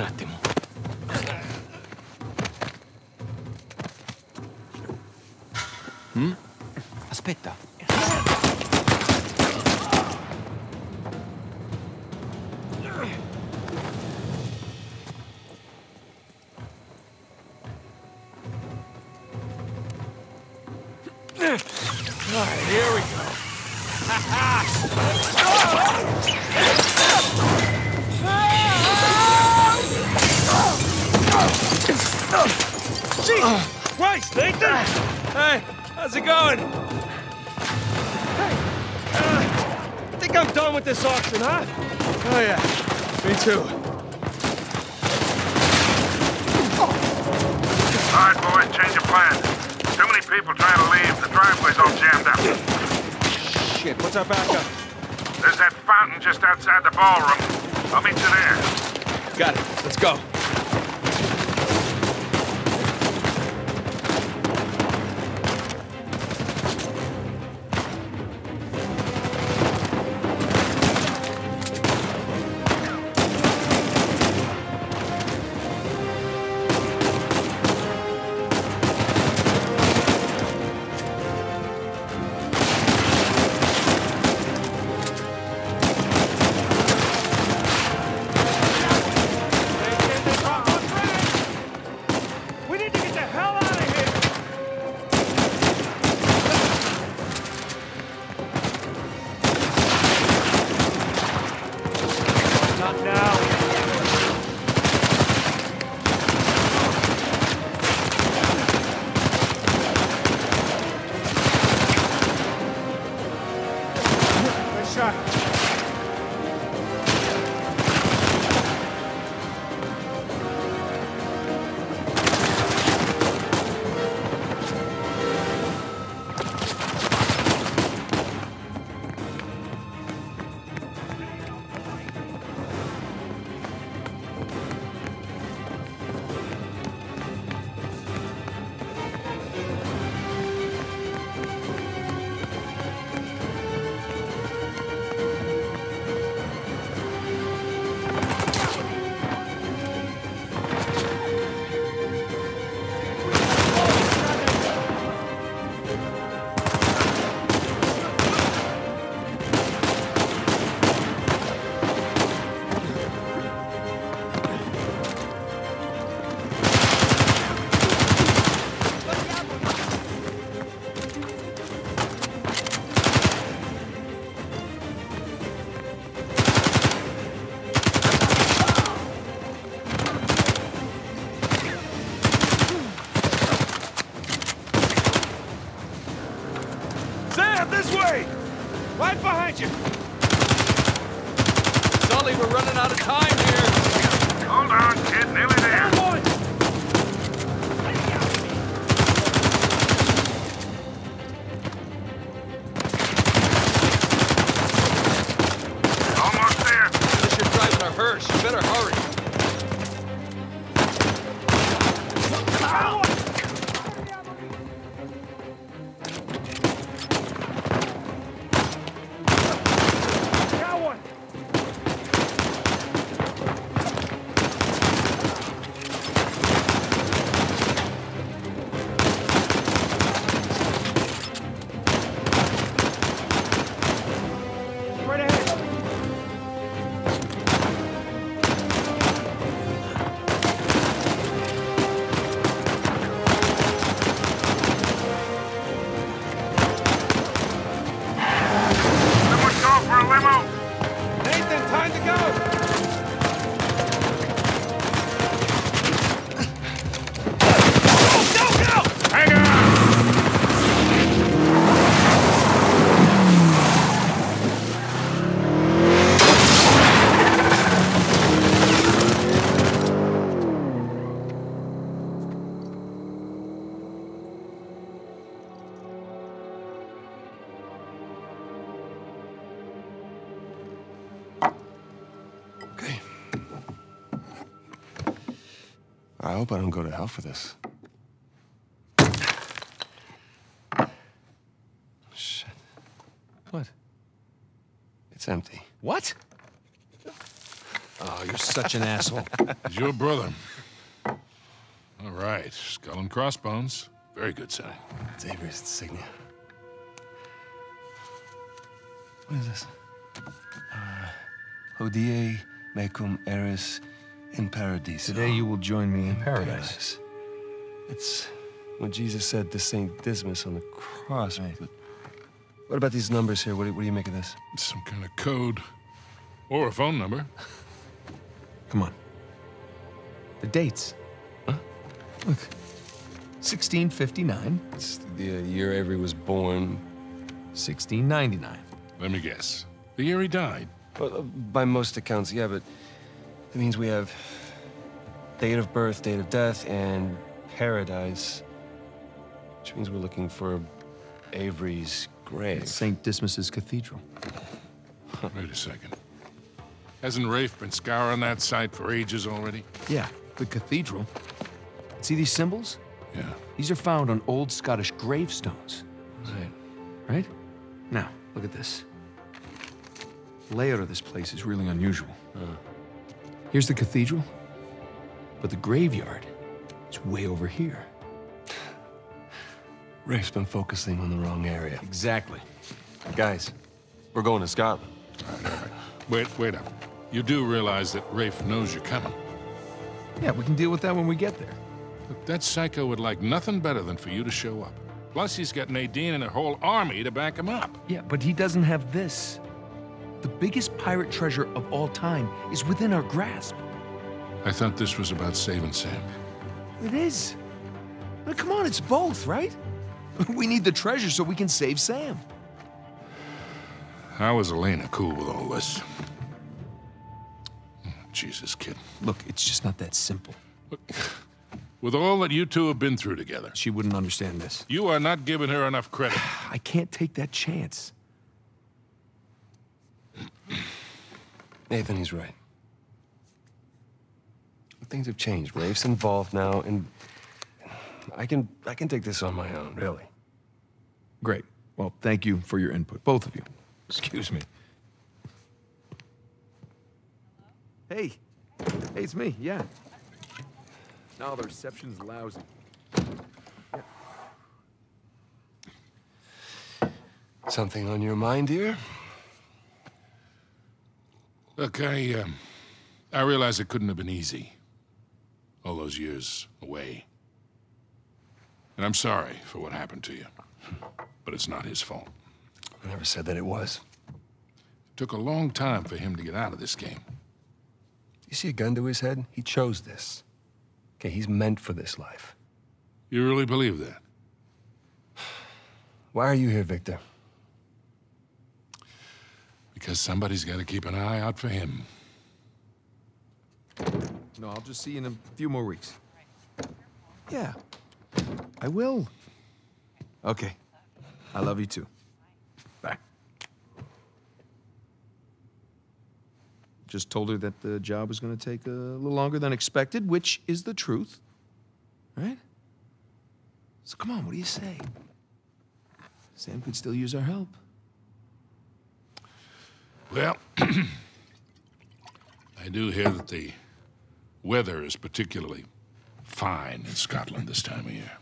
Un attimo. Aspetta. All right, here we go. Jesus Christ, Nathan! Hey, how's it going? Hey, I think I'm done with this auction, huh? Oh yeah, me too. All right, boys, change your plans. Too many people trying to leave. The driveway's all jammed up. Shit, what's our backup? There's that fountain just outside the ballroom. I'll meet you there. Got it. Let's go. I hope I don't go to hell for this. Shit. What? It's empty. What? Oh, you're such an asshole. He's your brother. All right, skull and crossbones. Very good sign. It's Avery's insignia. What is this? Hodie Mecum Eris in Paradis. Today you will join me in paradise. It's what Jesus said to Saint Dismas on the cross. Right. But what about these numbers here? What do you make of this? It's some kind of code or a phone number. Come on. The dates. Huh? Look. 1659. It's the year Avery was born. 1699. Let me guess. The year he died. Well, by most accounts, yeah, but that means we have date of birth, date of death, and paradise, which means we're looking for Avery's grave. St. Dismas's Cathedral. Wait a second. Hasn't Rafe been scouring that site for ages already? Yeah, the cathedral. See these symbols? Yeah. These are found on old Scottish gravestones. Right. Right? Now, look at this. The layout of this place is really unusual. Here's the cathedral, but the graveyard is way over here. Rafe's been focusing on the wrong area. Exactly. Guys, we're going to Scotland. All right. Wait up. You do realize that Rafe knows you're coming. Yeah, we can deal with that when we get there. Look, that psycho would like nothing better than for you to show up. Plus, he's got Nadine and her whole army to back him up. Yeah, but he doesn't have this. The biggest pirate treasure of all time is within our grasp. I thought this was about saving Sam. It is. Well, come on, it's both, right? We need the treasure so we can save Sam. How is Elena cool with all this? Jesus, kid. Look, it's just not that simple. Look. With all that you two have been through together. She wouldn't understand this. You are not giving her enough credit. I can't take that chance. Nathan, he's right. Things have changed. Rafe's involved now, and I can take this on my own, really. Great. Well, thank you for your input, both of you. Excuse me. Hey, it's me, yeah. No, the reception's lousy. Yeah. Something on your mind, dear? Look, I realize it couldn't have been easy. All those years away. And I'm sorry for what happened to you. But it's not his fault. I never said that it was. It took a long time for him to get out of this game. You see a gun to his head? He chose this. Okay, he's meant for this life. You really believe that? Why are you here, Victor? Because somebody's got to keep an eye out for him. No, I'll just see you in a few more weeks. Yeah, I will. Okay, I love you too. Bye. Just told her that the job was going to take a little longer than expected, which is the truth, right? So come on, what do you say? Sam could still use our help. Well, I do hear that the weather is particularly fine in Scotland this time of year.